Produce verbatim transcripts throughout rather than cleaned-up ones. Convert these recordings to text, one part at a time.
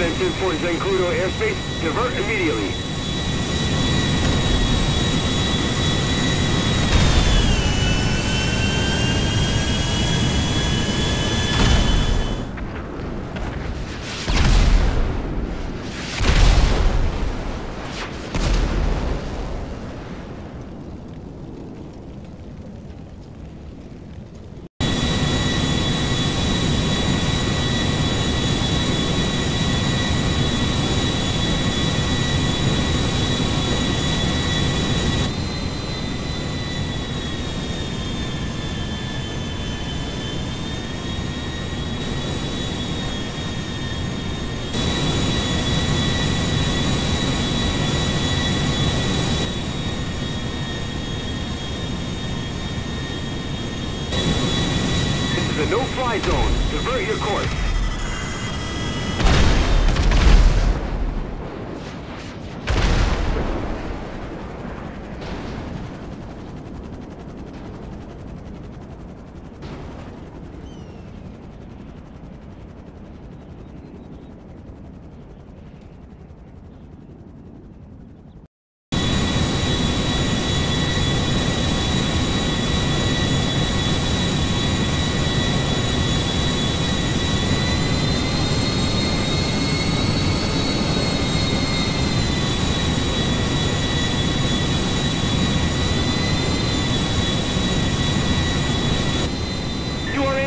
events in Fort Zancudo airspace, divert immediately. The no-fly zone. Divert your course.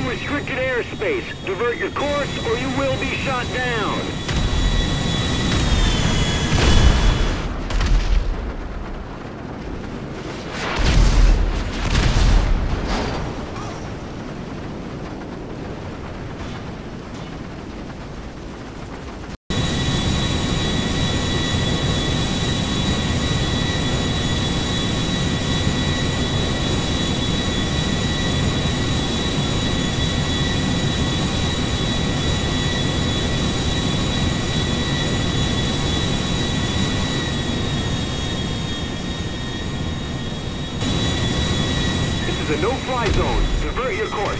Restricted airspace. Divert your course or you will be shot down. The no-fly zone. Divert your course.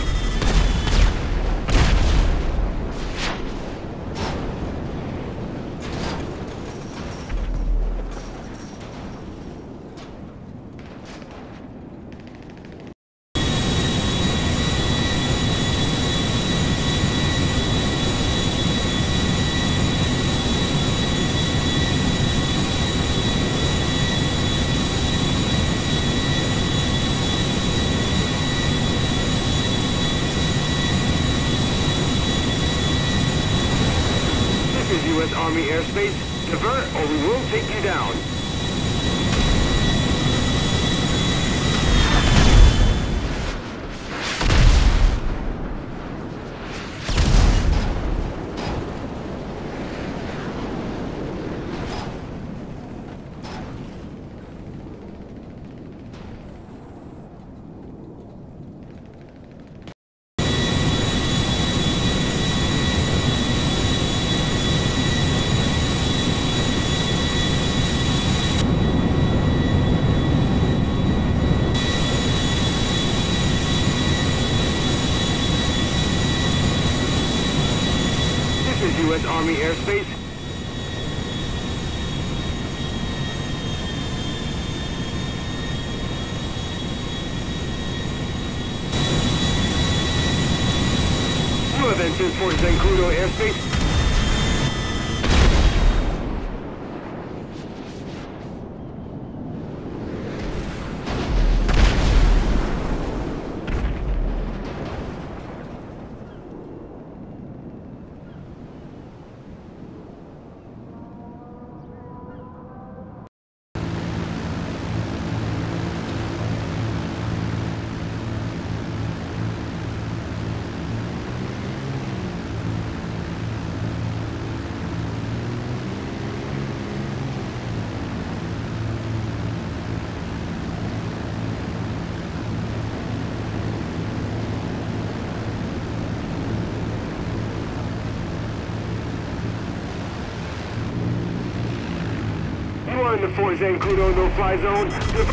U S Army airspace, divert or we will take you down. U S Army airspace. New events in Fort Zancudo airspace. In the Fort Zancudo no-fly zone. The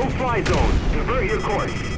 no-fly zone. Divert your course.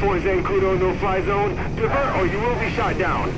Fort Zancudo no-fly zone, divert or you will be shot down.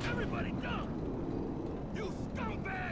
Everybody, go! You scumbag!